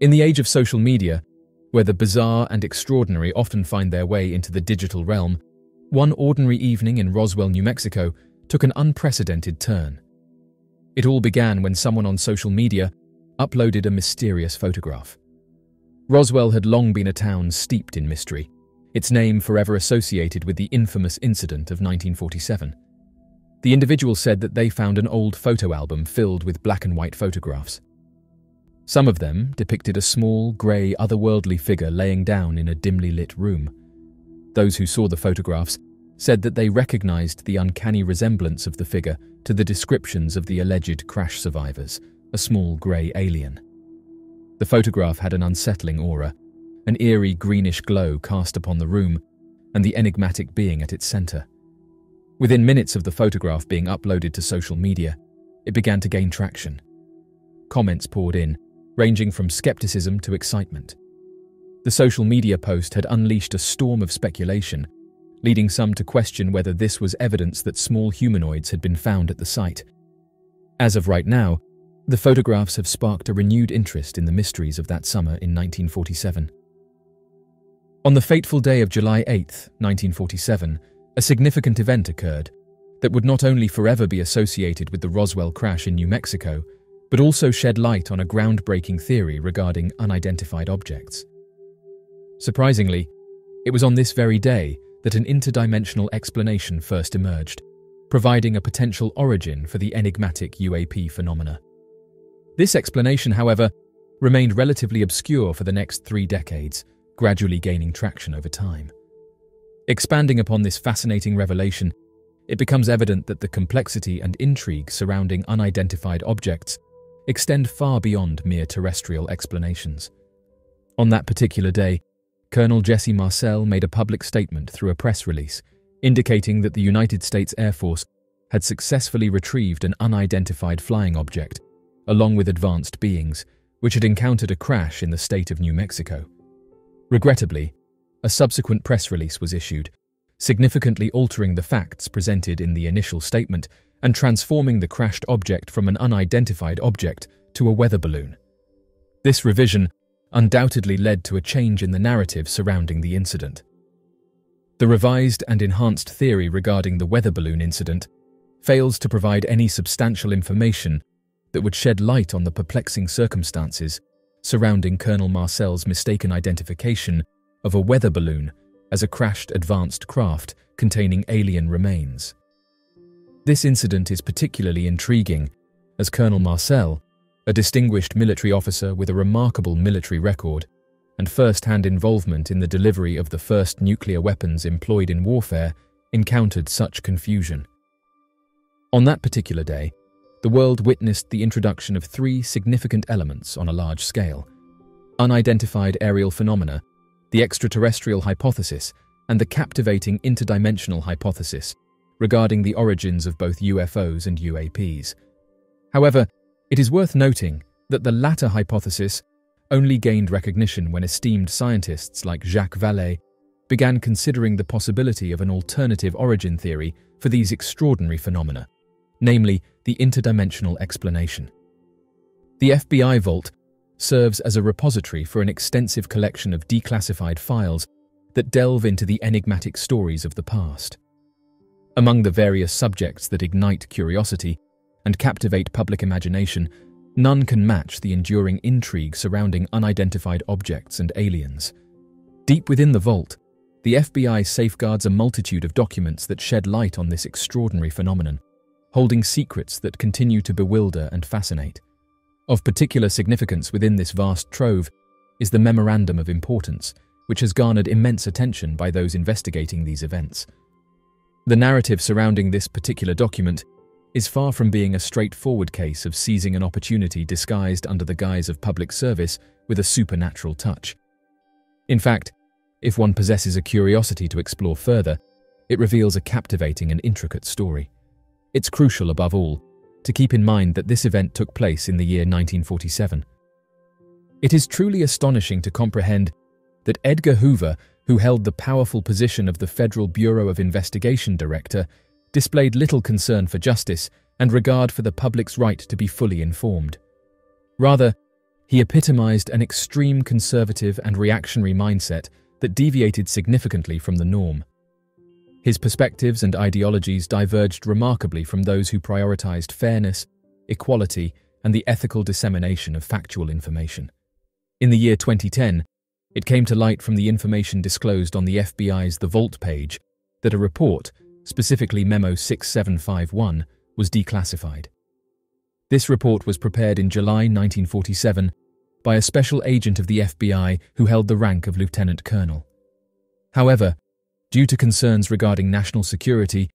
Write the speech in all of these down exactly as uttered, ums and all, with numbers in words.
In the age of social media, where the bizarre and extraordinary often find their way into the digital realm, one ordinary evening in Roswell, New Mexico, took an unprecedented turn. It all began when someone on social media uploaded a mysterious photograph. Roswell had long been a town steeped in mystery, its name forever associated with the infamous incident of nineteen forty-seven. The individual said that they found an old photo album filled with black and white photographs. Some of them depicted a small, grey, otherworldly figure laying down in a dimly lit room. Those who saw the photographs said that they recognised the uncanny resemblance of the figure to the descriptions of the alleged crash survivors, a small grey alien. The photograph had an unsettling aura, an eerie greenish glow cast upon the room, and the enigmatic being at its centre. Within minutes of the photograph being uploaded to social media, it began to gain traction. Comments poured in, ranging from skepticism to excitement. The social media post had unleashed a storm of speculation, leading some to question whether this was evidence that small humanoids had been found at the site. As of right now, the photographs have sparked a renewed interest in the mysteries of that summer in nineteen forty-seven. On the fateful day of July eighth, nineteen forty-seven, a significant event occurred that would not only forever be associated with the Roswell crash in New Mexico, but also shed light on a groundbreaking theory regarding unidentified objects. Surprisingly, it was on this very day that an interdimensional explanation first emerged, providing a potential origin for the enigmatic U A P phenomena. This explanation, however, remained relatively obscure for the next three decades, gradually gaining traction over time. Expanding upon this fascinating revelation, it becomes evident that the complexity and intrigue surrounding unidentified objects extend far beyond mere terrestrial explanations. On that particular day, Colonel Jesse Marcel made a public statement through a press release, indicating that the United States Air Force had successfully retrieved an unidentified flying object, along with advanced beings, which had encountered a crash in the state of New Mexico. Regrettably, a subsequent press release was issued, significantly altering the facts presented in the initial statement and transforming the crashed object from an unidentified object to a weather balloon. This revision undoubtedly led to a change in the narrative surrounding the incident. The revised and enhanced theory regarding the weather balloon incident fails to provide any substantial information that would shed light on the perplexing circumstances surrounding Colonel Marcel's mistaken identification of a weather balloon as a crashed advanced craft containing alien remains. This incident is particularly intriguing, as Colonel Marcel, a distinguished military officer with a remarkable military record and first-hand involvement in the delivery of the first nuclear weapons employed in warfare, encountered such confusion. On that particular day, the world witnessed the introduction of three significant elements on a large scale: unidentified aerial phenomena, the extraterrestrial hypothesis, and the captivating interdimensional hypothesis regarding the origins of both U F Os and U A Ps. However, it is worth noting that the latter hypothesis only gained recognition when esteemed scientists like Jacques Vallée began considering the possibility of an alternative origin theory for these extraordinary phenomena, namely the interdimensional explanation. The F B I vault serves as a repository for an extensive collection of declassified files that delve into the enigmatic stories of the past. Among the various subjects that ignite curiosity and captivate public imagination, none can match the enduring intrigue surrounding unidentified objects and aliens. Deep within the vault, the F B I safeguards a multitude of documents that shed light on this extraordinary phenomenon, holding secrets that continue to bewilder and fascinate. Of particular significance within this vast trove is the Memorandum of Importance, which has garnered immense attention by those investigating these events. The narrative surrounding this particular document is far from being a straightforward case of seizing an opportunity disguised under the guise of public service with a supernatural touch. In fact, if one possesses a curiosity to explore further, it reveals a captivating and intricate story. It's crucial, above all, to keep in mind that this event took place in the year nineteen forty-seven. It is truly astonishing to comprehend that Edgar Hoover, who held the powerful position of the Federal Bureau of Investigation Director, displayed little concern for justice and regard for the public's right to be fully informed. Rather, He epitomized an extreme conservative and reactionary mindset that deviated significantly from the norm. His perspectives and ideologies diverged remarkably from those who prioritized fairness, equality, and the ethical dissemination of factual information. In the year twenty ten, it came to light from the information disclosed on the F B I's The Vault page that a report, specifically Memo six seven five one, was declassified. This report was prepared in July nineteen forty-seven by a special agent of the F B I who held the rank of lieutenant colonel. However, due to concerns regarding national security,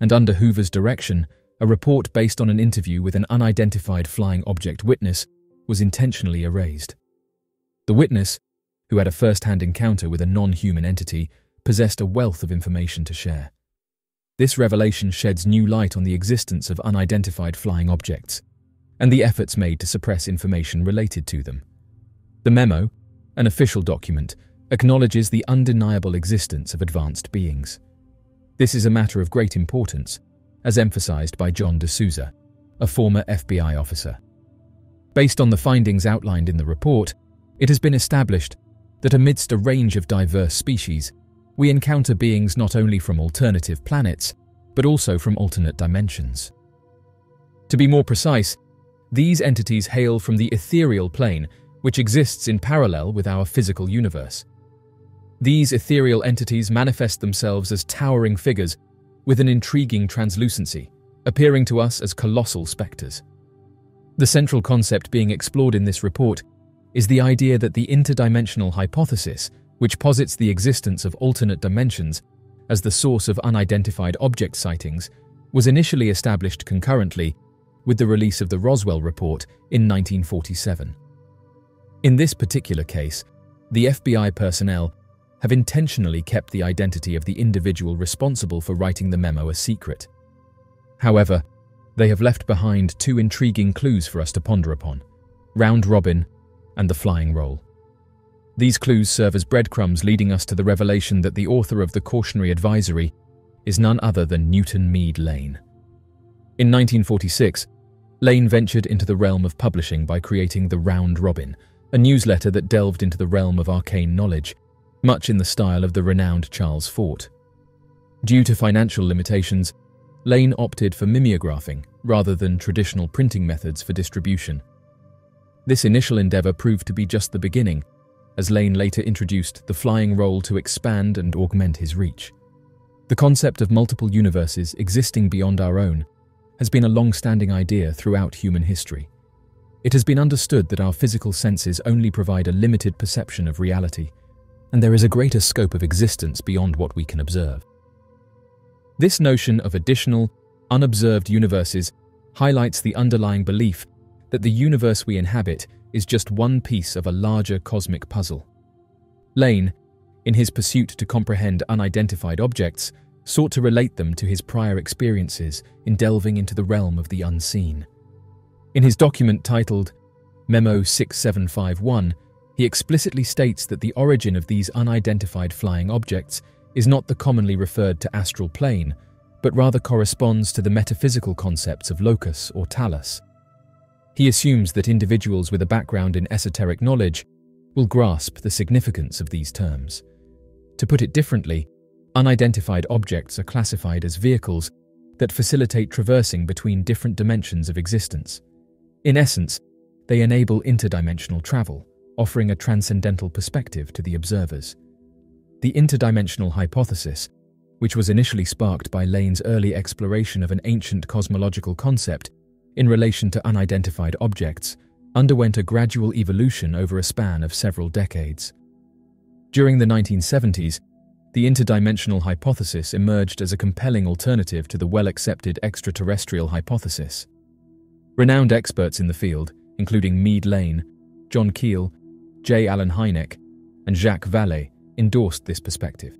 and under Hoover's direction, a report based on an interview with an unidentified flying object witness was intentionally erased. The witness, who had a first-hand encounter with a non-human entity, possessed a wealth of information to share. This revelation sheds new light on the existence of unidentified flying objects and the efforts made to suppress information related to them. The memo, an official document, acknowledges the undeniable existence of advanced beings. This is a matter of great importance, as emphasized by John DeSouza, a former F B I officer. Based on the findings outlined in the report, it has been established that amidst a range of diverse species, we encounter beings not only from alternative planets, but also from alternate dimensions. To be more precise, these entities hail from the ethereal plane, which exists in parallel with our physical universe. These ethereal entities manifest themselves as towering figures with an intriguing translucency, appearing to us as colossal specters. The central concept being explored in this report is the idea that the interdimensional hypothesis, which posits the existence of alternate dimensions as the source of unidentified object sightings, was initially established concurrently with the release of the Roswell report in nineteen forty-seven. In this particular case, the F B I personnel have intentionally kept the identity of the individual responsible for writing the memo a secret. However, they have left behind two intriguing clues for us to ponder upon: round robin and the flying roll. These clues serve as breadcrumbs leading us to the revelation that the author of the cautionary advisory is none other than N. Meade Layne. In nineteen forty-six, Layne ventured into the realm of publishing by creating the Round Robin, a newsletter that delved into the realm of arcane knowledge, much in the style of the renowned Charles Fort. Due to financial limitations, Layne opted for mimeographing rather than traditional printing methods for distribution. This initial endeavor proved to be just the beginning, as Layne later introduced the flying roll to expand and augment his reach. The concept of multiple universes existing beyond our own has been a long-standing idea throughout human history. It has been understood that our physical senses only provide a limited perception of reality, and there is a greater scope of existence beyond what we can observe. This notion of additional, unobserved universes highlights the underlying belief that the universe we inhabit is just one piece of a larger cosmic puzzle. Layne, in his pursuit to comprehend unidentified objects, sought to relate them to his prior experiences in delving into the realm of the unseen. In his document titled Memo six seven five one, he explicitly states that the origin of these unidentified flying objects is not the commonly referred to astral plane, but rather corresponds to the metaphysical concepts of locus or talus. He assumes that individuals with a background in esoteric knowledge will grasp the significance of these terms. To put it differently, unidentified objects are classified as vehicles that facilitate traversing between different dimensions of existence. In essence, they enable interdimensional travel, offering a transcendental perspective to the observers. The interdimensional hypothesis, which was initially sparked by Layne's early exploration of an ancient cosmological concept in relation to unidentified objects, underwent a gradual evolution over a span of several decades. During the nineteen seventies, the interdimensional hypothesis emerged as a compelling alternative to the well-accepted extraterrestrial hypothesis. Renowned experts in the field, including Meade Layne, John Keel, J. Allen Hynek, and Jacques Vallée, endorsed this perspective.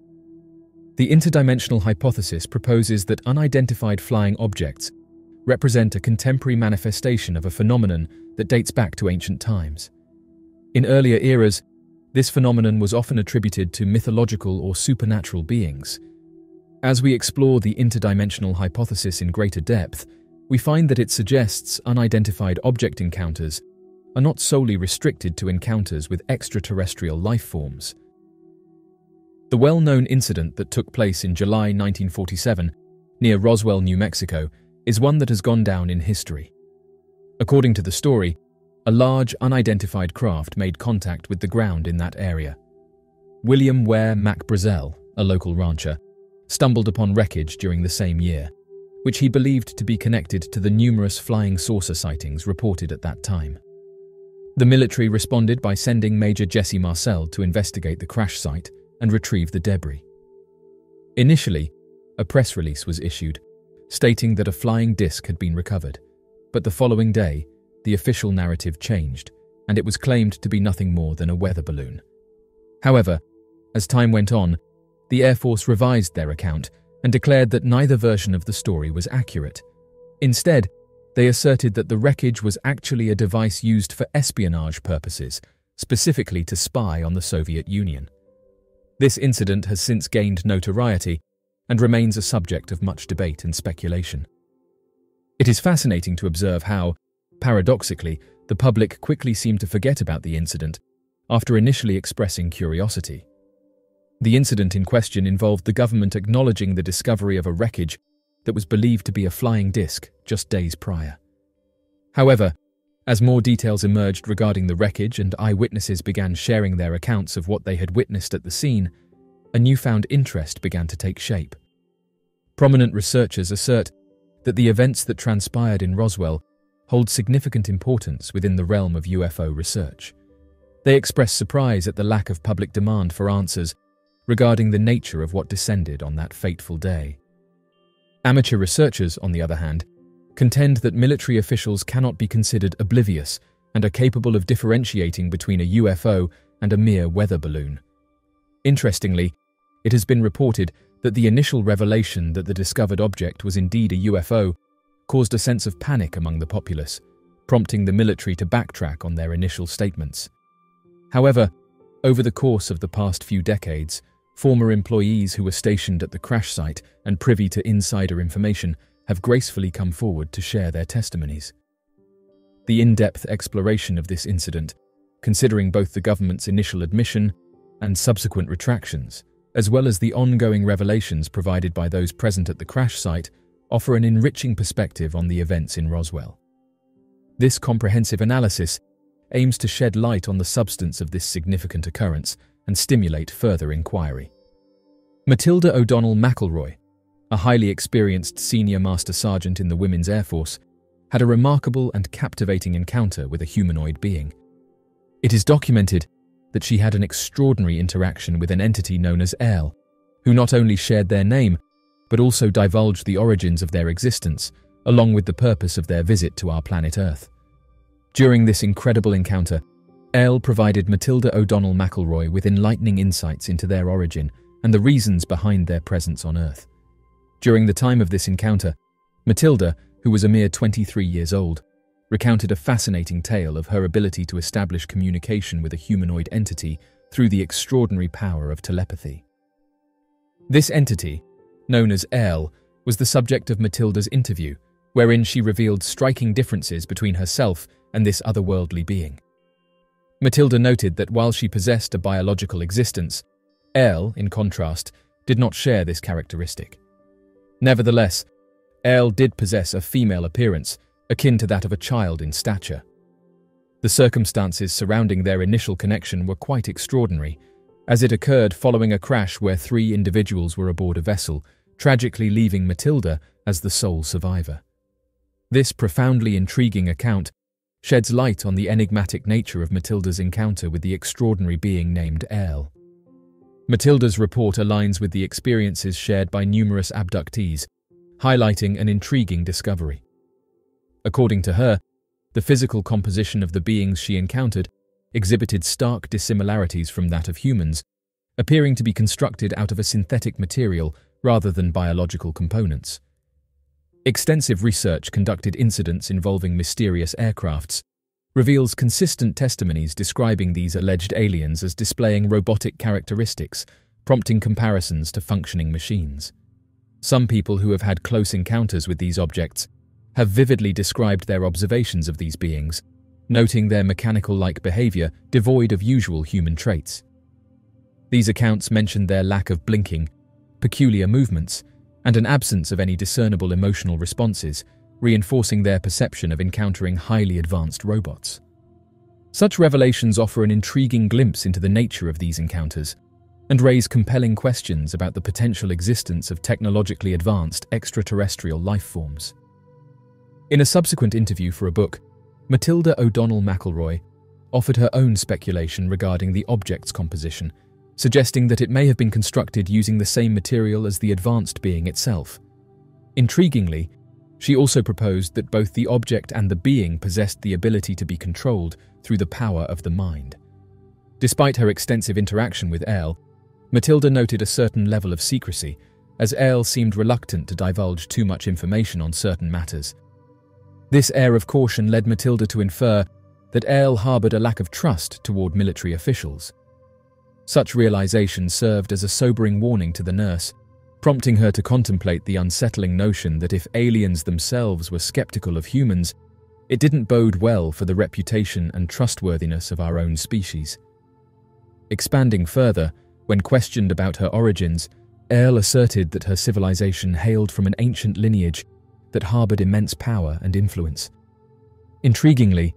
The interdimensional hypothesis proposes that unidentified flying objects represent a contemporary manifestation of a phenomenon that dates back to ancient times. In earlier eras, this phenomenon was often attributed to mythological or supernatural beings. As we explore the interdimensional hypothesis in greater depth, we find that it suggests unidentified object encounters are not solely restricted to encounters with extraterrestrial life forms. The well-known incident that took place in July nineteen forty-seven, near Roswell, New Mexico, is one that has gone down in history. According to the story, a large, unidentified craft made contact with the ground in that area. William Ware Mack Brazel, a local rancher, stumbled upon wreckage during the same year, which he believed to be connected to the numerous flying saucer sightings reported at that time. The military responded by sending Major Jesse Marcel to investigate the crash site and retrieve the debris. Initially, a press release was issued, stating that a flying disc had been recovered, but the following day, the official narrative changed, and it was claimed to be nothing more than a weather balloon. However, as time went on, the Air Force revised their account and declared that neither version of the story was accurate. Instead, they asserted that the wreckage was actually a device used for espionage purposes, specifically to spy on the Soviet Union. This incident has since gained notoriety and remains a subject of much debate and speculation. It is fascinating to observe how, paradoxically, the public quickly seemed to forget about the incident after initially expressing curiosity. The incident in question involved the government acknowledging the discovery of a wreckage that was believed to be a flying disc just days prior. However, as more details emerged regarding the wreckage and eyewitnesses began sharing their accounts of what they had witnessed at the scene, a newfound interest began to take shape. Prominent researchers assert that the events that transpired in Roswell hold significant importance within the realm of U F O research. They express surprise at the lack of public demand for answers regarding the nature of what descended on that fateful day. Amateur researchers, on the other hand, contend that military officials cannot be considered oblivious and are capable of differentiating between a U F O and a mere weather balloon. Interestingly, it has been reported that the initial revelation that the discovered object was indeed a U F O caused a sense of panic among the populace, prompting the military to backtrack on their initial statements. However, over the course of the past few decades, former employees who were stationed at the crash site and privy to insider information have gracefully come forward to share their testimonies. The in-depth exploration of this incident, considering both the government's initial admission and subsequent retractions, as well as the ongoing revelations provided by those present at the crash site, offer an enriching perspective on the events in Roswell. This comprehensive analysis aims to shed light on the substance of this significant occurrence and stimulate further inquiry. Matilda O'Donnell McElroy, a highly experienced senior master sergeant in the Women's Air Force, had a remarkable and captivating encounter with a humanoid being. It is documented that she had an extraordinary interaction with an entity known as Ayrle, who not only shared their name, but also divulged the origins of their existence, along with the purpose of their visit to our planet Earth. During this incredible encounter, Ayrle provided Matilda O'Donnell McElroy with enlightening insights into their origin and the reasons behind their presence on Earth. During the time of this encounter, Matilda, who was a mere twenty-three years old, recounted a fascinating tale of her ability to establish communication with a humanoid entity through the extraordinary power of telepathy. This entity, known as Ayrle, was the subject of Matilda's interview, wherein she revealed striking differences between herself and this otherworldly being. Matilda noted that while she possessed a biological existence, Ayrle, in contrast, did not share this characteristic. Nevertheless, Ayrle did possess a female appearance, akin to that of a child in stature. The circumstances surrounding their initial connection were quite extraordinary, as it occurred following a crash where three individuals were aboard a vessel, tragically leaving Matilda as the sole survivor. This profoundly intriguing account sheds light on the enigmatic nature of Matilda's encounter with the extraordinary being named Ayrle. Matilda's report aligns with the experiences shared by numerous abductees, highlighting an intriguing discovery. According to her, the physical composition of the beings she encountered exhibited stark dissimilarities from that of humans, appearing to be constructed out of a synthetic material rather than biological components. Extensive research conducted incidents involving mysterious aircrafts reveals consistent testimonies describing these alleged aliens as displaying robotic characteristics, prompting comparisons to functioning machines. Some people who have had close encounters with these objects have vividly described their observations of these beings, noting their mechanical-like behavior devoid of usual human traits. These accounts mentioned their lack of blinking, peculiar movements, and an absence of any discernible emotional responses, reinforcing their perception of encountering highly advanced robots. Such revelations offer an intriguing glimpse into the nature of these encounters and raise compelling questions about the potential existence of technologically advanced extraterrestrial life forms. In a subsequent interview for a book, Matilda O'Donnell McElroy offered her own speculation regarding the object's composition, suggesting that it may have been constructed using the same material as the advanced being itself. Intriguingly, she also proposed that both the object and the being possessed the ability to be controlled through the power of the mind. Despite her extensive interaction with Ayrle, Matilda noted a certain level of secrecy, as Ayrle seemed reluctant to divulge too much information on certain matters. This air of caution led Matilda to infer that Ayrle harbored a lack of trust toward military officials. Such realization served as a sobering warning to the nurse, prompting her to contemplate the unsettling notion that if aliens themselves were skeptical of humans, it didn't bode well for the reputation and trustworthiness of our own species. Expanding further, when questioned about her origins, Ayrle asserted that her civilization hailed from an ancient lineage that harbored immense power and influence. Intriguingly,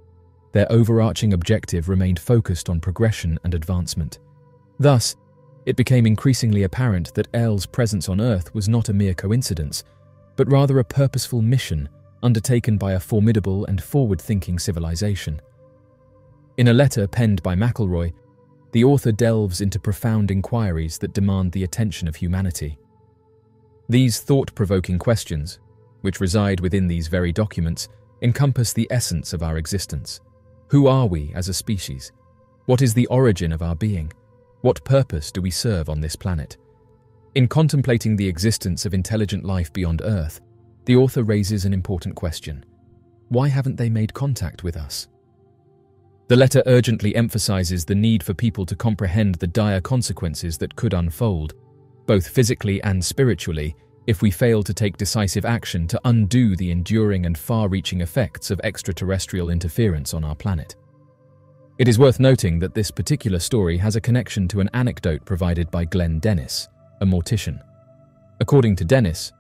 their overarching objective remained focused on progression and advancement. Thus, it became increasingly apparent that Ayrle's presence on Earth was not a mere coincidence, but rather a purposeful mission undertaken by a formidable and forward-thinking civilization. In a letter penned by McElroy, the author delves into profound inquiries that demand the attention of humanity. These thought-provoking questions, which reside within these very documents, encompass the essence of our existence. Who are we as a species? What is the origin of our being? What purpose do we serve on this planet? In contemplating the existence of intelligent life beyond Earth, the author raises an important question. Why haven't they made contact with us? The letter urgently emphasizes the need for people to comprehend the dire consequences that could unfold, both physically and spiritually, if we fail to take decisive action to undo the enduring and far-reaching effects of extraterrestrial interference on our planet. It is worth noting that this particular story has a connection to an anecdote provided by Glenn Dennis, a mortician. According to Dennis,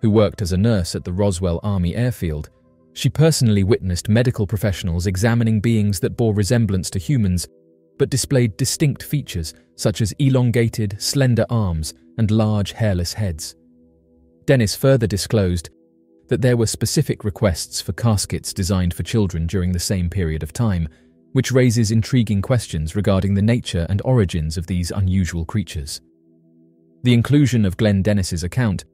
who worked as a nurse at the Roswell Army Airfield, she personally witnessed medical professionals examining beings that bore resemblance to humans but displayed distinct features such as elongated, slender arms and large hairless heads. Dennis further disclosed that there were specific requests for caskets designed for children during the same period of time, which raises intriguing questions regarding the nature and origins of these unusual creatures. The inclusion of Glenn Dennis's account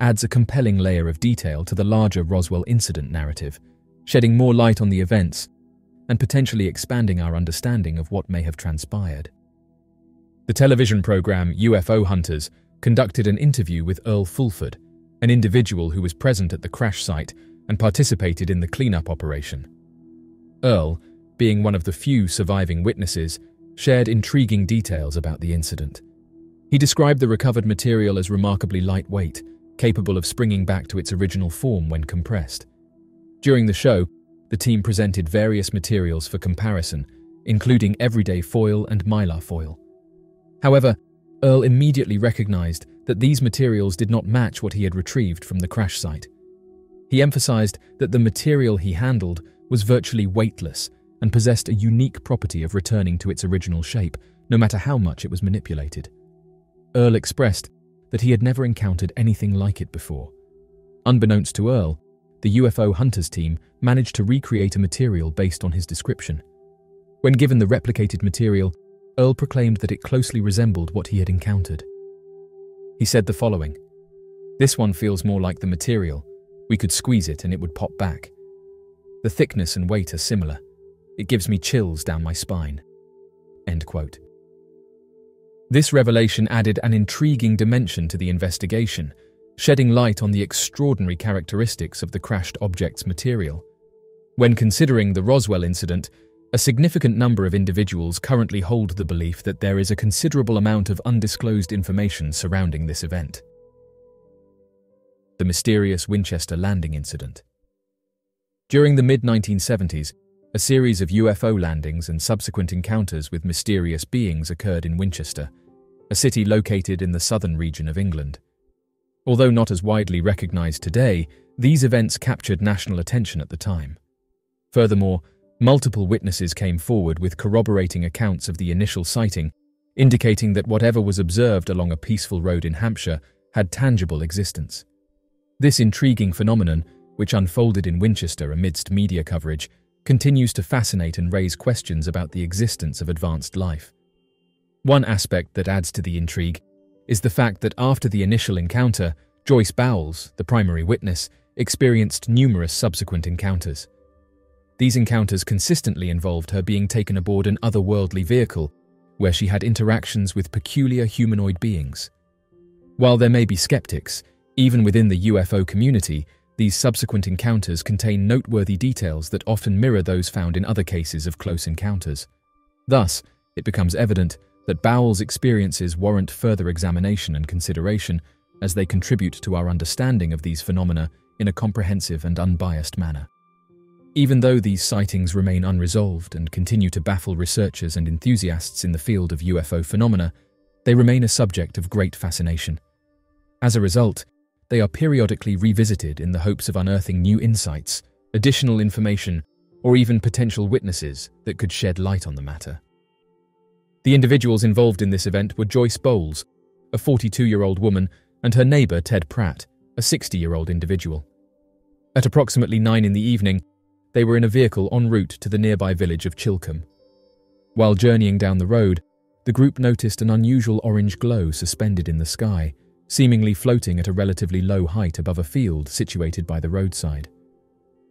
adds a compelling layer of detail to the larger Roswell incident narrative, shedding more light on the events and potentially expanding our understanding of what may have transpired. The television program U F O Hunters conducted an interview with Airl Fulford, an individual who was present at the crash site and participated in the cleanup operation. Ayrle, being one of the few surviving witnesses, shared intriguing details about the incident. He described the recovered material as remarkably lightweight, capable of springing back to its original form when compressed. During the show, the team presented various materials for comparison, including everyday foil and mylar foil. However, Ayrle immediately recognized that these materials did not match what he had retrieved from the crash site. He emphasized that the material he handled was virtually weightless and possessed a unique property of returning to its original shape, no matter how much it was manipulated. Ayrle expressed that he had never encountered anything like it before. Unbeknownst to Ayrle, the U F O Hunters team managed to recreate a material based on his description. When given the replicated material, Ayrle proclaimed that it closely resembled what he had encountered. He said the following, "This one feels more like the material. We could squeeze it and it would pop back. The thickness and weight are similar. It gives me chills down my spine." End quote. This revelation added an intriguing dimension to the investigation, shedding light on the extraordinary characteristics of the crashed object's material. When considering the Roswell incident, a significant number of individuals currently hold the belief that there is a considerable amount of undisclosed information surrounding this event. The mysterious Winchester landing incident. During the mid nineteen seventies, A series of U F O landings and subsequent encounters with mysterious beings occurred in Winchester, a city located in the southern region of England. Although not as widely recognized today, these events captured national attention at the time. Furthermore, multiple witnesses came forward with corroborating accounts of the initial sighting, indicating that whatever was observed along a peaceful road in Hampshire had tangible existence. This intriguing phenomenon, which unfolded in Winchester amidst media coverage, continues to fascinate and raise questions about the existence of advanced life. One aspect that adds to the intrigue is the fact that after the initial encounter, Joyce Bowles, the primary witness, experienced numerous subsequent encounters. These encounters consistently involved her being taken aboard an otherworldly vehicle, where she had interactions with peculiar humanoid beings. While there may be skeptics, even within the U F O community, these subsequent encounters contain noteworthy details that often mirror those found in other cases of close encounters. Thus, it becomes evident that Bowles' experiences warrant further examination and consideration, as they contribute to our understanding of these phenomena in a comprehensive and unbiased manner. Even though these sightings remain unresolved and continue to baffle researchers and enthusiasts in the field of U F O phenomena, they remain a subject of great fascination. As a result, they are periodically revisited in the hopes of unearthing new insights, additional information, or even potential witnesses that could shed light on the matter. The individuals involved in this event were Joyce Bowles, a forty-two-year-old woman, and her neighbour Ted Pratt, a sixty-year-old individual. At approximately nine in the evening, they were in a vehicle en route to the nearby village of Chilcombe. While journeying down the road, the group noticed an unusual orange glow suspended in the sky, seemingly floating at a relatively low height above a field situated by the roadside.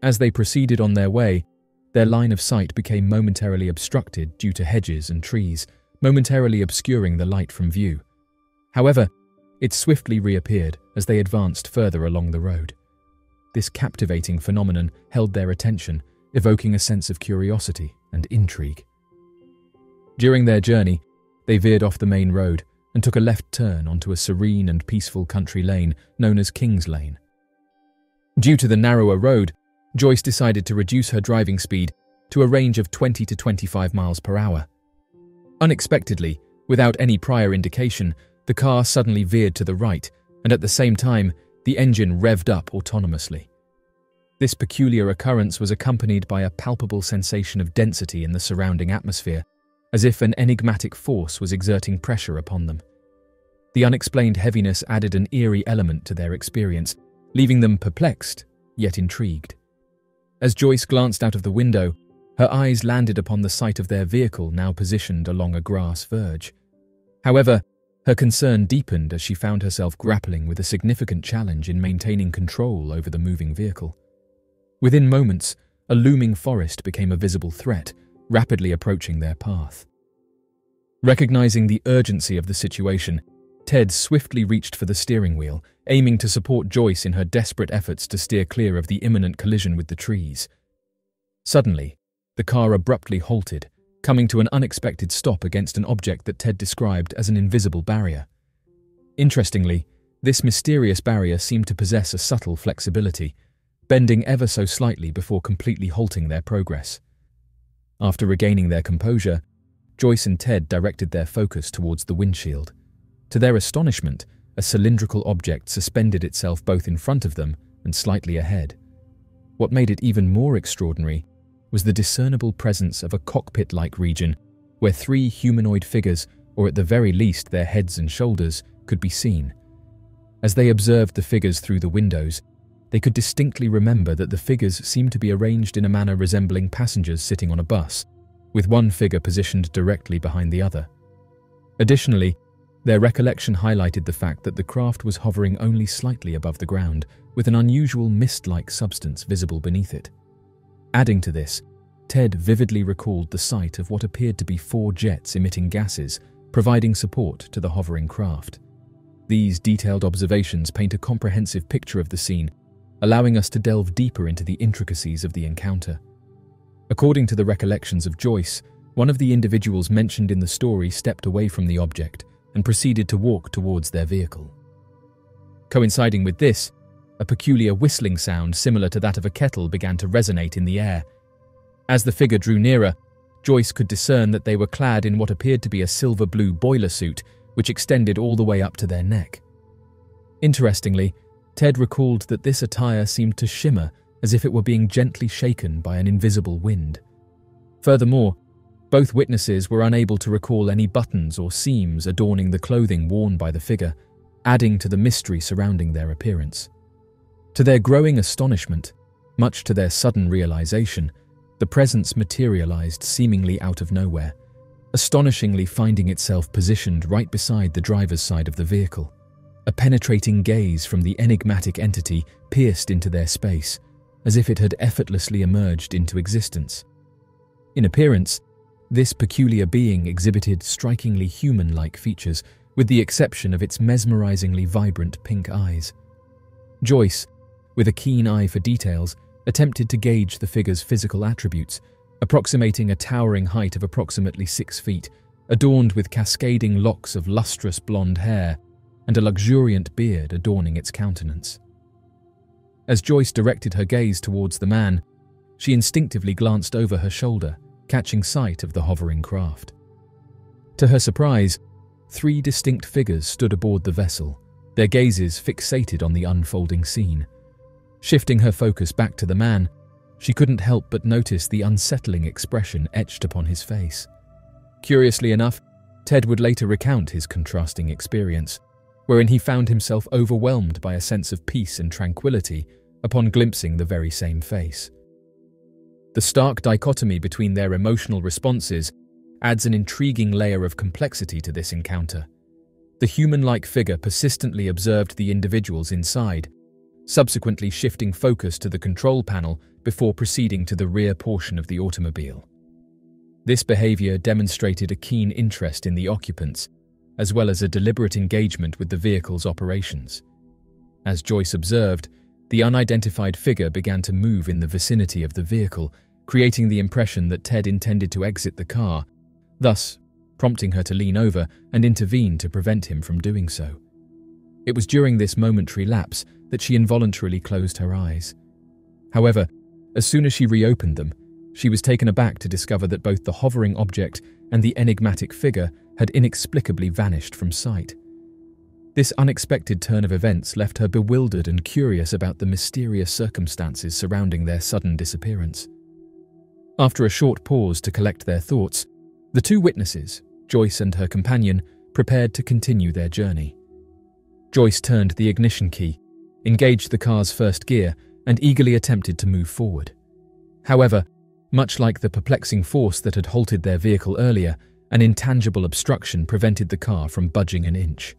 As they proceeded on their way, their line of sight became momentarily obstructed due to hedges and trees, momentarily obscuring the light from view. However, it swiftly reappeared as they advanced further along the road. This captivating phenomenon held their attention, evoking a sense of curiosity and intrigue. During their journey, they veered off the main road and took a left turn onto a serene and peaceful country lane known as King's Layne. Due to the narrower road, Joyce decided to reduce her driving speed to a range of twenty to twenty-five miles per hour. Unexpectedly, without any prior indication, the car suddenly veered to the right, and at the same time, the engine revved up autonomously. This peculiar occurrence was accompanied by a palpable sensation of density in the surrounding atmosphere, as if an enigmatic force was exerting pressure upon them. The unexplained heaviness added an eerie element to their experience, leaving them perplexed, yet intrigued. As Joyce glanced out of the window, her eyes landed upon the sight of their vehicle now positioned along a grass verge. However, her concern deepened as she found herself grappling with a significant challenge in maintaining control over the moving vehicle. Within moments, a looming forest became a visible threat, rapidly approaching their path. Recognizing the urgency of the situation, Ted swiftly reached for the steering wheel, aiming to support Joyce in her desperate efforts to steer clear of the imminent collision with the trees. Suddenly, the car abruptly halted, coming to an unexpected stop against an object that Ted described as an invisible barrier. Interestingly, this mysterious barrier seemed to possess a subtle flexibility, bending ever so slightly before completely halting their progress. After regaining their composure, Joyce and Ted directed their focus towards the windshield. To their astonishment, a cylindrical object suspended itself both in front of them and slightly ahead. What made it even more extraordinary was the discernible presence of a cockpit-like region where three humanoid figures, or at the very least their heads and shoulders, could be seen. As they observed the figures through the windows, they could distinctly remember that the figures seemed to be arranged in a manner resembling passengers sitting on a bus, with one figure positioned directly behind the other. Additionally, their recollection highlighted the fact that the craft was hovering only slightly above the ground, with an unusual mist-like substance visible beneath it. Adding to this, Ted vividly recalled the sight of what appeared to be four jets emitting gases, providing support to the hovering craft. These detailed observations paint a comprehensive picture of the scene, allowing us to delve deeper into the intricacies of the encounter. According to the recollections of Joyce, one of the individuals mentioned in the story stepped away from the object and proceeded to walk towards their vehicle. Coinciding with this, a peculiar whistling sound similar to that of a kettle began to resonate in the air. As the figure drew nearer, Joyce could discern that they were clad in what appeared to be a silver-blue boiler suit, which extended all the way up to their neck. Interestingly, Ted recalled that this attire seemed to shimmer as if it were being gently shaken by an invisible wind. Furthermore, both witnesses were unable to recall any buttons or seams adorning the clothing worn by the figure, adding to the mystery surrounding their appearance. To their growing astonishment, much to their sudden realization, the presence materialized seemingly out of nowhere, astonishingly finding itself positioned right beside the driver's side of the vehicle. A penetrating gaze from the enigmatic entity pierced into their space, as if it had effortlessly emerged into existence. In appearance, this peculiar being exhibited strikingly human-like features, with the exception of its mesmerizingly vibrant pink eyes. Joyce, with a keen eye for details, attempted to gauge the figure's physical attributes, approximating a towering height of approximately six feet, adorned with cascading locks of lustrous blonde hair and a luxuriant beard adorning its countenance. As Joyce directed her gaze towards the man, she instinctively glanced over her shoulder, catching sight of the hovering craft. To her surprise, three distinct figures stood aboard the vessel, their gazes fixated on the unfolding scene. Shifting her focus back to the man, she couldn't help but notice the unsettling expression etched upon his face. Curiously enough, Ted would later recount his contrasting experience, wherein he found himself overwhelmed by a sense of peace and tranquility upon glimpsing the very same face. The stark dichotomy between their emotional responses adds an intriguing layer of complexity to this encounter. The human-like figure persistently observed the individuals inside, subsequently shifting focus to the control panel before proceeding to the rear portion of the automobile. This behavior demonstrated a keen interest in the occupants, as well as a deliberate engagement with the vehicle's operations. As Joyce observed, the unidentified figure began to move in the vicinity of the vehicle, creating the impression that Ted intended to exit the car, thus prompting her to lean over and intervene to prevent him from doing so. It was during this momentary lapse that she involuntarily closed her eyes. However, as soon as she reopened them, she was taken aback to discover that both the hovering object and the enigmatic figure had inexplicably vanished from sight. This unexpected turn of events left her bewildered and curious about the mysterious circumstances surrounding their sudden disappearance. After a short pause to collect their thoughts, the two witnesses, Joyce and her companion, prepared to continue their journey. Joyce turned the ignition key, engaged the car's first gear, and eagerly attempted to move forward. However, much like the perplexing force that had halted their vehicle earlier, an intangible obstruction prevented the car from budging an inch.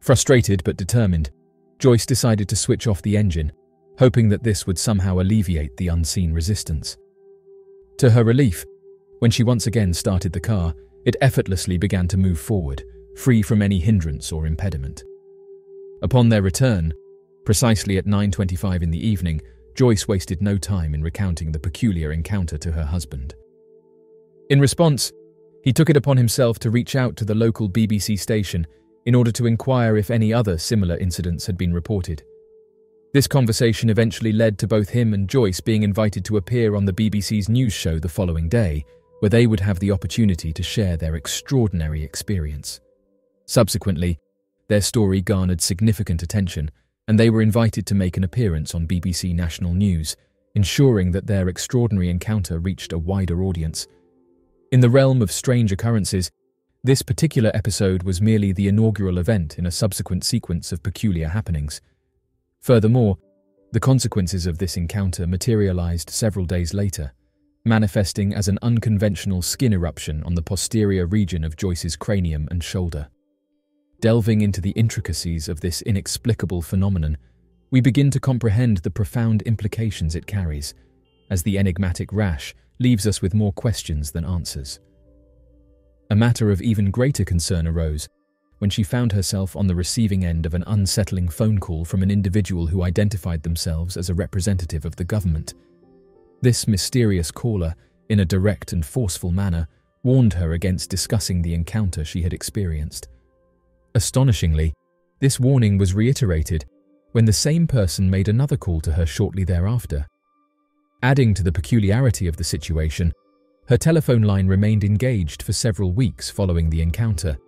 Frustrated but determined, Joyce decided to switch off the engine, hoping that this would somehow alleviate the unseen resistance. To her relief, when she once again started the car, it effortlessly began to move forward, free from any hindrance or impediment. Upon their return, precisely at nine twenty-five in the evening, Joyce wasted no time in recounting the peculiar encounter to her husband. In response, he took it upon himself to reach out to the local B B C station in order to inquire if any other similar incidents had been reported. This conversation eventually led to both him and Joyce being invited to appear on the B B C's news show the following day, where they would have the opportunity to share their extraordinary experience. Subsequently, their story garnered significant attention, and they were invited to make an appearance on B B C National News, ensuring that their extraordinary encounter reached a wider audience. In the realm of strange occurrences, this particular episode was merely the inaugural event in a subsequent sequence of peculiar happenings. Furthermore, the consequences of this encounter materialized several days later, manifesting as an unconventional skin eruption on the posterior region of Joyce's cranium and shoulder. Delving into the intricacies of this inexplicable phenomenon, we begin to comprehend the profound implications it carries, as the enigmatic rash leaves us with more questions than answers. A matter of even greater concern arose when she found herself on the receiving end of an unsettling phone call from an individual who identified themselves as a representative of the government. This mysterious caller, in a direct and forceful manner, warned her against discussing the encounter she had experienced. Astonishingly, this warning was reiterated when the same person made another call to her shortly thereafter. Adding to the peculiarity of the situation, her telephone line remained engaged for several weeks following the encounter,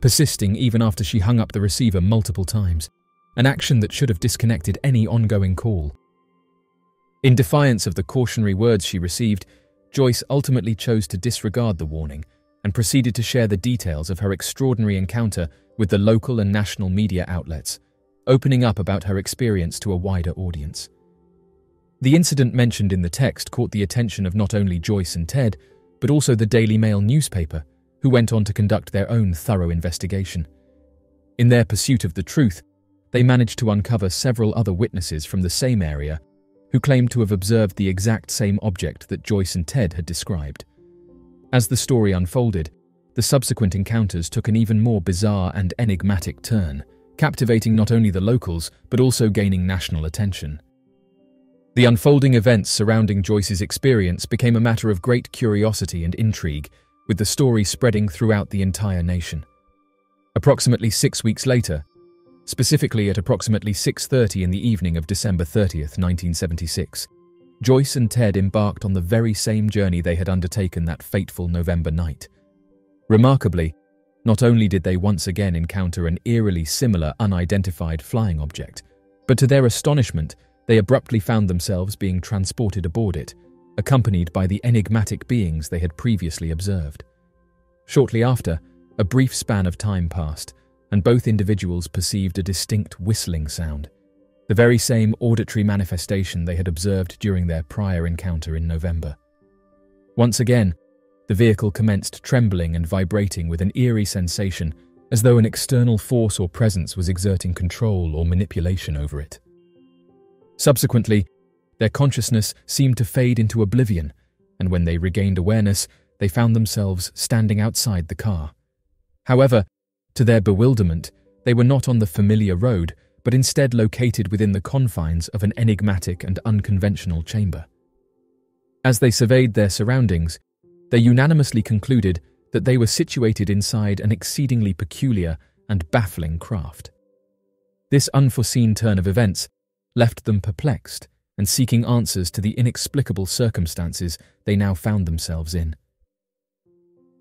persisting even after she hung up the receiver multiple times, an action that should have disconnected any ongoing call. In defiance of the cautionary words she received, Joyce ultimately chose to disregard the warning and proceeded to share the details of her extraordinary encounter with the local and national media outlets, opening up about her experience to a wider audience. The incident mentioned in the text caught the attention of not only Joyce and Ted, but also the Daily Mail newspaper, who went on to conduct their own thorough investigation. In their pursuit of the truth, they managed to uncover several other witnesses from the same area who claimed to have observed the exact same object that Joyce and Ted had described. As the story unfolded, the subsequent encounters took an even more bizarre and enigmatic turn, captivating not only the locals, but also gaining national attention. The unfolding events surrounding Joyce's experience became a matter of great curiosity and intrigue, with the story spreading throughout the entire nation. Approximately six weeks later, specifically at approximately six thirty in the evening of December thirtieth, nineteen seventy-six, Joyce and Ted embarked on the very same journey they had undertaken that fateful November night. Remarkably, not only did they once again encounter an eerily similar unidentified flying object, but to their astonishment, they abruptly found themselves being transported aboard it, accompanied by the enigmatic beings they had previously observed. Shortly after, a brief span of time passed, and both individuals perceived a distinct whistling sound, the very same auditory manifestation they had observed during their prior encounter in November. Once again, the vehicle commenced trembling and vibrating with an eerie sensation, as though an external force or presence was exerting control or manipulation over it. Subsequently, their consciousness seemed to fade into oblivion, and when they regained awareness, they found themselves standing outside the car. However, to their bewilderment, they were not on the familiar road, but instead located within the confines of an enigmatic and unconventional chamber. As they surveyed their surroundings, they unanimously concluded that they were situated inside an exceedingly peculiar and baffling craft. This unforeseen turn of events left them perplexed and seeking answers to the inexplicable circumstances they now found themselves in.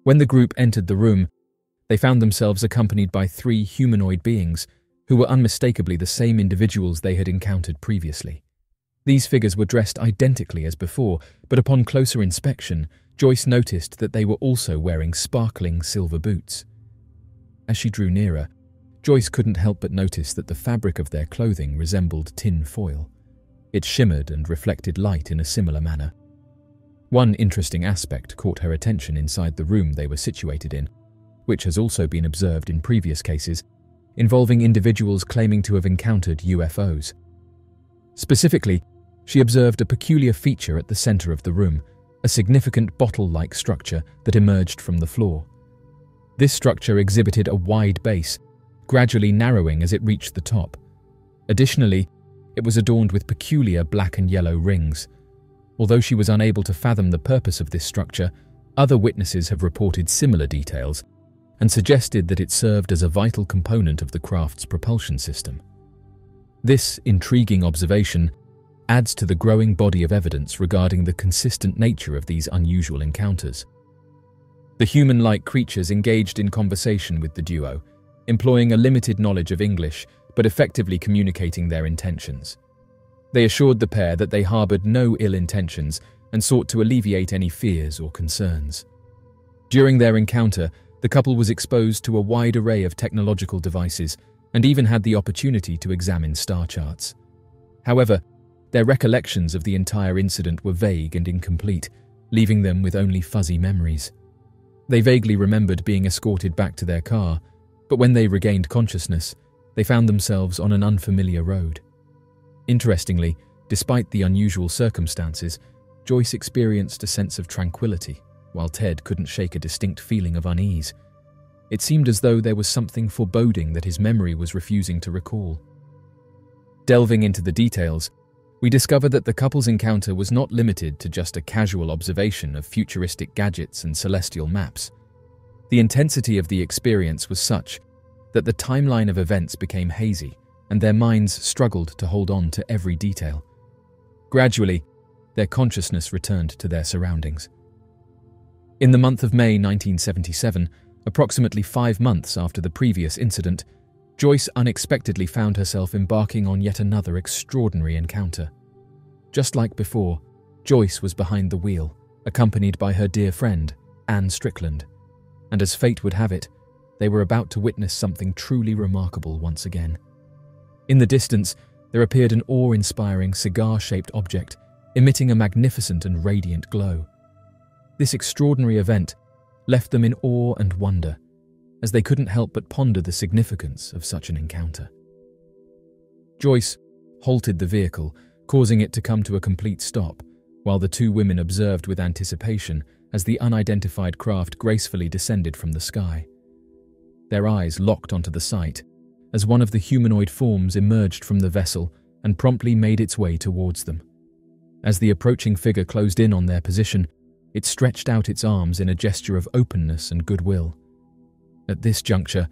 When the group entered the room, they found themselves accompanied by three humanoid beings who were unmistakably the same individuals they had encountered previously. These figures were dressed identically as before, but upon closer inspection, Joyce noticed that they were also wearing sparkling silver boots. As she drew nearer, Joyce couldn't help but notice that the fabric of their clothing resembled tin foil. It shimmered and reflected light in a similar manner. One interesting aspect caught her attention inside the room they were situated in, which has also been observed in previous cases, involving individuals claiming to have encountered U F Os. Specifically, she observed a peculiar feature at the center of the room, a significant bottle-like structure that emerged from the floor. This structure exhibited a wide base, gradually narrowing as it reached the top. Additionally, it was adorned with peculiar black and yellow rings. Although she was unable to fathom the purpose of this structure, other witnesses have reported similar details and suggested that it served as a vital component of the craft's propulsion system. This intriguing observation adds to the growing body of evidence regarding the consistent nature of these unusual encounters. The human-like creatures engaged in conversation with the duo, employing a limited knowledge of English, but effectively communicating their intentions. They assured the pair that they harbored no ill intentions and sought to alleviate any fears or concerns. During their encounter, the couple was exposed to a wide array of technological devices and even had the opportunity to examine star charts. However, their recollections of the entire incident were vague and incomplete, leaving them with only fuzzy memories. They vaguely remembered being escorted back to their car, but when they regained consciousness, they found themselves on an unfamiliar road. Interestingly, despite the unusual circumstances, Joyce experienced a sense of tranquility, while Ted couldn't shake a distinct feeling of unease. It seemed as though there was something foreboding that his memory was refusing to recall. Delving into the details, we discover that the couple's encounter was not limited to just a casual observation of futuristic gadgets and celestial maps. The intensity of the experience was such that the timeline of events became hazy, and their minds struggled to hold on to every detail. Gradually, their consciousness returned to their surroundings. In the month of May nineteen seventy-seven, approximately five months after the previous incident, Joyce unexpectedly found herself embarking on yet another extraordinary encounter. Just like before, Joyce was behind the wheel, accompanied by her dear friend, Anne Strickland, and as fate would have it, they were about to witness something truly remarkable once again. In the distance, there appeared an awe-inspiring cigar-shaped object, emitting a magnificent and radiant glow. This extraordinary event left them in awe and wonder, as they couldn't help but ponder the significance of such an encounter. Joyce halted the vehicle, causing it to come to a complete stop, while the two women observed with anticipation as the unidentified craft gracefully descended from the sky. Their eyes locked onto the sight, as one of the humanoid forms emerged from the vessel and promptly made its way towards them. As the approaching figure closed in on their position, it stretched out its arms in a gesture of openness and goodwill. At this juncture,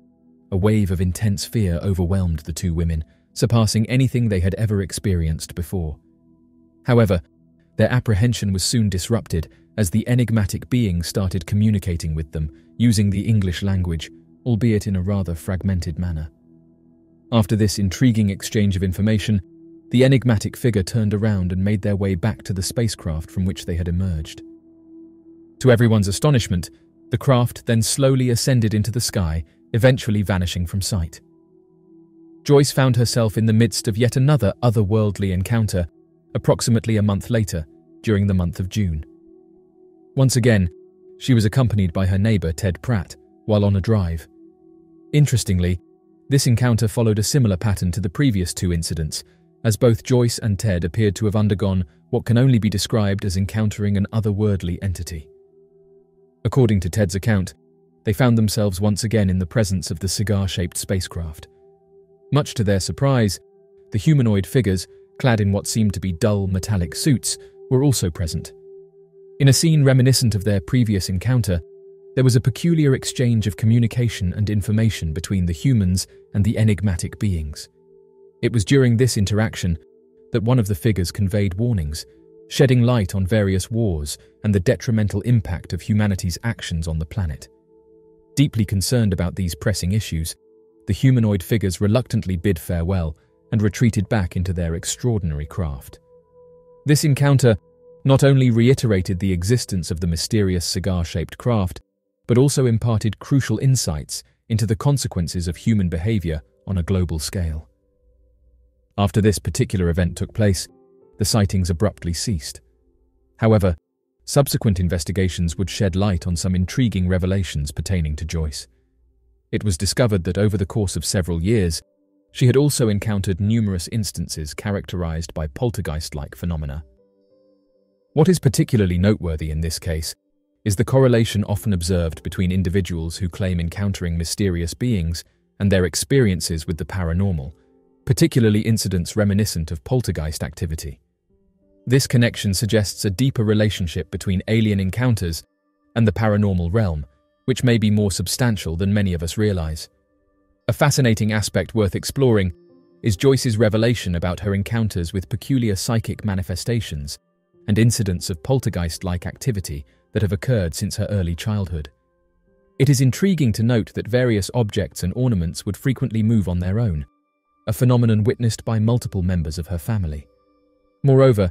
a wave of intense fear overwhelmed the two women, surpassing anything they had ever experienced before. However, their apprehension was soon disrupted as the enigmatic being started communicating with them using the English language, albeit in a rather fragmented manner. After this intriguing exchange of information, the enigmatic figure turned around and made their way back to the spacecraft from which they had emerged. To everyone's astonishment, the craft then slowly ascended into the sky, eventually vanishing from sight. Joyce found herself in the midst of yet another otherworldly encounter, approximately a month later, during the month of June. Once again, she was accompanied by her neighbour Ted Pratt, while on a drive. Interestingly, this encounter followed a similar pattern to the previous two incidents, as both Joyce and Ted appeared to have undergone what can only be described as encountering an otherworldly entity. According to Ted's account, they found themselves once again in the presence of the cigar-shaped spacecraft. Much to their surprise, the humanoid figures, clad in what seemed to be dull metallic suits, were also present. In a scene reminiscent of their previous encounter, there was a peculiar exchange of communication and information between the humans and the enigmatic beings. It was during this interaction that one of the figures conveyed warnings, shedding light on various wars and the detrimental impact of humanity's actions on the planet. Deeply concerned about these pressing issues, the humanoid figures reluctantly bid farewell and retreated back into their extraordinary craft. This encounter not only reiterated the existence of the mysterious cigar-shaped craft, but also imparted crucial insights into the consequences of human behavior on a global scale. After this particular event took place, the sightings abruptly ceased. However, subsequent investigations would shed light on some intriguing revelations pertaining to Joyce. It was discovered that over the course of several years, she had also encountered numerous instances characterized by poltergeist-like phenomena. What is particularly noteworthy in this case is the correlation often observed between individuals who claim encountering mysterious beings and their experiences with the paranormal, particularly incidents reminiscent of poltergeist activity. This connection suggests a deeper relationship between alien encounters and the paranormal realm, which may be more substantial than many of us realize. A fascinating aspect worth exploring is Joyce's revelation about her encounters with peculiar psychic manifestations and incidents of poltergeist-like activity that have occurred since her early childhood. It is intriguing to note that various objects and ornaments would frequently move on their own, a phenomenon witnessed by multiple members of her family. Moreover,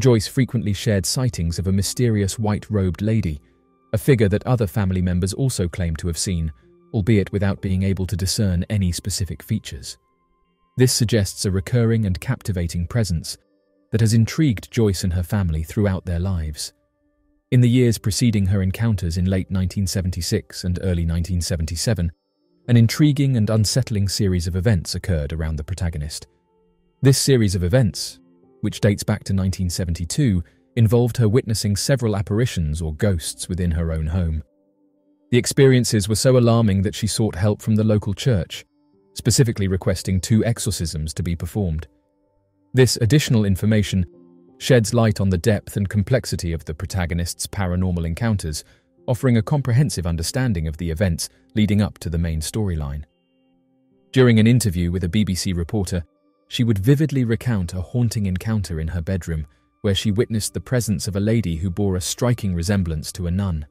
Joyce frequently shared sightings of a mysterious white-robed lady, a figure that other family members also claimed to have seen, albeit without being able to discern any specific features. This suggests a recurring and captivating presence that has intrigued Joyce and her family throughout their lives. In the years preceding her encounters in late nineteen seventy-six and early nineteen seventy-seven, an intriguing and unsettling series of events occurred around the protagonist. This series of events, which dates back to nineteen seventy-two, involved her witnessing several apparitions or ghosts within her own home. The experiences were so alarming that she sought help from the local church, specifically requesting two exorcisms to be performed. This additional information sheds light on the depth and complexity of the protagonist's paranormal encounters, offering a comprehensive understanding of the events leading up to the main storyline. During an interview with a B B C reporter, she would vividly recount a haunting encounter in her bedroom, where she witnessed the presence of a lady who bore a striking resemblance to a nun.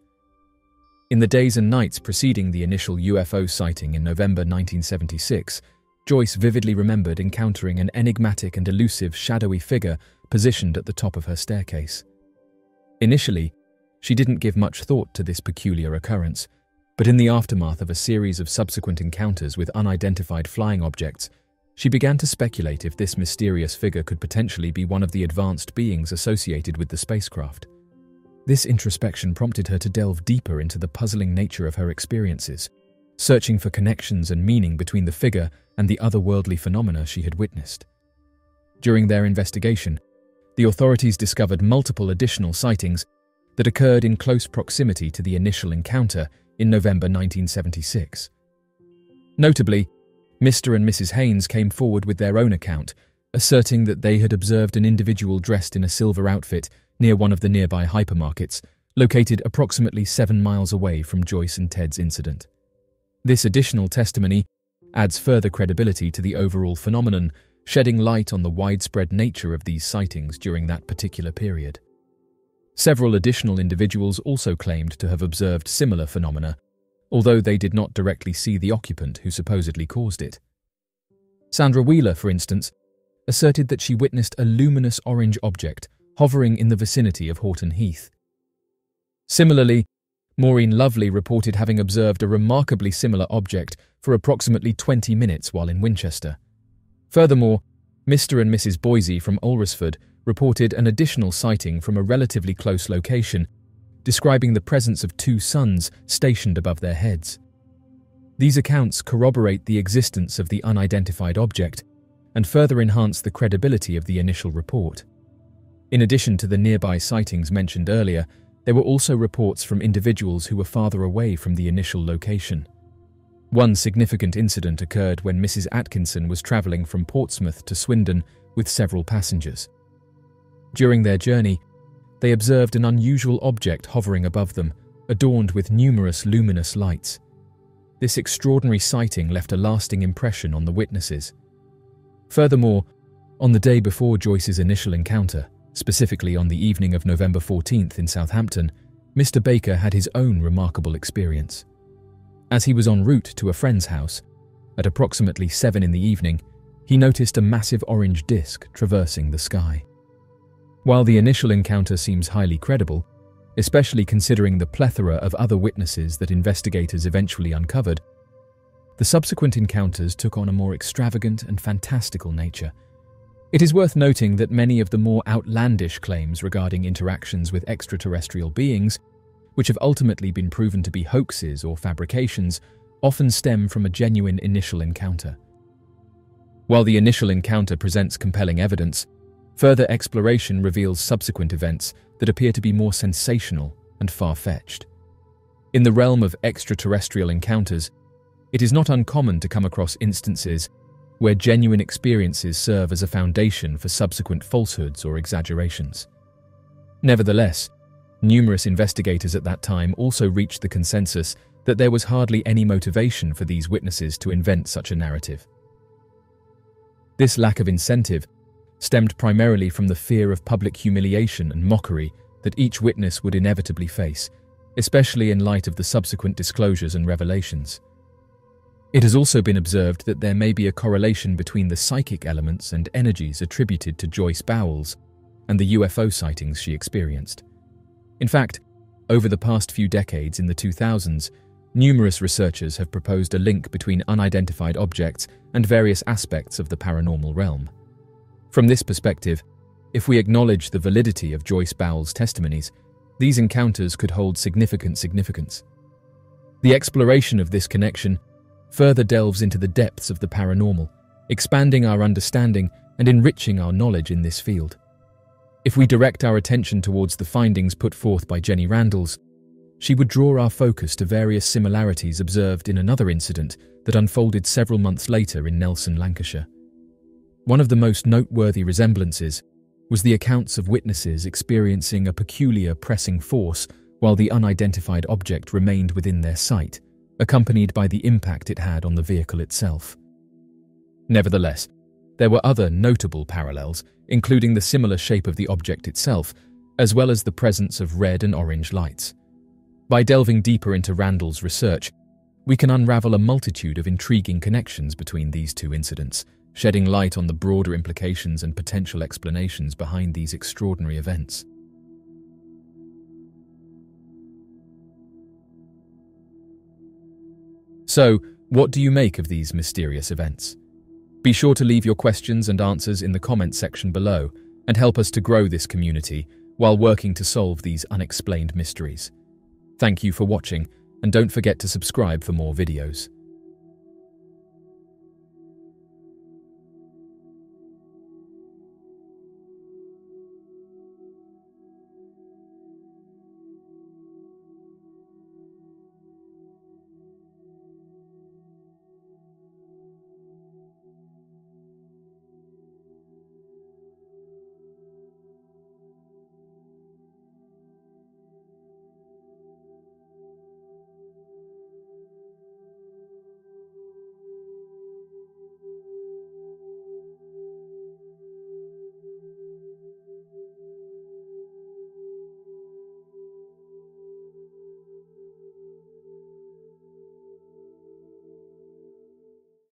In the days and nights preceding the initial U F O sighting in November nineteen seventy-six, Joyce vividly remembered encountering an enigmatic and elusive shadowy figure positioned at the top of her staircase. Initially, she didn't give much thought to this peculiar occurrence, but in the aftermath of a series of subsequent encounters with unidentified flying objects, she began to speculate if this mysterious figure could potentially be one of the advanced beings associated with the spacecraft. This introspection prompted her to delve deeper into the puzzling nature of her experiences, searching for connections and meaning between the figure and the otherworldly phenomena she had witnessed. During their investigation, the authorities discovered multiple additional sightings that occurred in close proximity to the initial encounter in November nineteen seventy-six. Notably, Mister and Missus Haynes came forward with their own account, asserting that they had observed an individual dressed in a silver outfit near one of the nearby hypermarkets, located approximately seven miles away from Joyce and Ted's incident. This additional testimony adds further credibility to the overall phenomenon, shedding light on the widespread nature of these sightings during that particular period. Several additional individuals also claimed to have observed similar phenomena, although they did not directly see the occupant who supposedly caused it. Sandra Wheeler, for instance, asserted that she witnessed a luminous orange object hovering in the vicinity of Horton Heath. Similarly, Maureen Lovely reported having observed a remarkably similar object for approximately twenty minutes while in Winchester. Furthermore, Mister and Missus Boise from Ulresford reported an additional sighting from a relatively close location, describing the presence of two suns stationed above their heads. These accounts corroborate the existence of the unidentified object and further enhance the credibility of the initial report. In addition to the nearby sightings mentioned earlier, there were also reports from individuals who were farther away from the initial location. One significant incident occurred when Missus Atkinson was traveling from Portsmouth to Swindon with several passengers. During their journey, they observed an unusual object hovering above them, adorned with numerous luminous lights. This extraordinary sighting left a lasting impression on the witnesses. Furthermore, on the day before Joyce's initial encounter, specifically on the evening of November fourteenth in Southampton, Mister Baker had his own remarkable experience. As he was en route to a friend's house, at approximately seven in the evening, he noticed a massive orange disc traversing the sky. While the initial encounter seems highly credible, especially considering the plethora of other witnesses that investigators eventually uncovered, the subsequent encounters took on a more extravagant and fantastical nature. It is worth noting that many of the more outlandish claims regarding interactions with extraterrestrial beings, which have ultimately been proven to be hoaxes or fabrications, often stem from a genuine initial encounter. While the initial encounter presents compelling evidence, further exploration reveals subsequent events that appear to be more sensational and far-fetched. In the realm of extraterrestrial encounters, it is not uncommon to come across instances where genuine experiences serve as a foundation for subsequent falsehoods or exaggerations. Nevertheless, numerous investigators at that time also reached the consensus that there was hardly any motivation for these witnesses to invent such a narrative. This lack of incentive stemmed primarily from the fear of public humiliation and mockery that each witness would inevitably face, especially in light of the subsequent disclosures and revelations. It has also been observed that there may be a correlation between the psychic elements and energies attributed to Joyce Bowles and the U F O sightings she experienced. In fact, over the past few decades in the two thousands, numerous researchers have proposed a link between unidentified objects and various aspects of the paranormal realm. From this perspective, if we acknowledge the validity of Joyce Bowles' testimonies, these encounters could hold significant significance. The exploration of this connection further delves into the depths of the paranormal, expanding our understanding and enriching our knowledge in this field. If we direct our attention towards the findings put forth by Jenny Randles, she would draw our focus to various similarities observed in another incident that unfolded several months later in Nelson, Lancashire. One of the most noteworthy resemblances was the accounts of witnesses experiencing a peculiar pressing force while the unidentified object remained within their sight, accompanied by the impact it had on the vehicle itself. Nevertheless, There were other notable parallels, including the similar shape of the object itself, as well as the presence of red and orange lights. By delving deeper into Randles' research, we can unravel a multitude of intriguing connections between these two incidents, shedding light on the broader implications and potential explanations behind these extraordinary events. So, what do you make of these mysterious events? Be sure to leave your questions and answers in the comments section below and help us to grow this community while working to solve these unexplained mysteries. Thank you for watching, and don't forget to subscribe for more videos.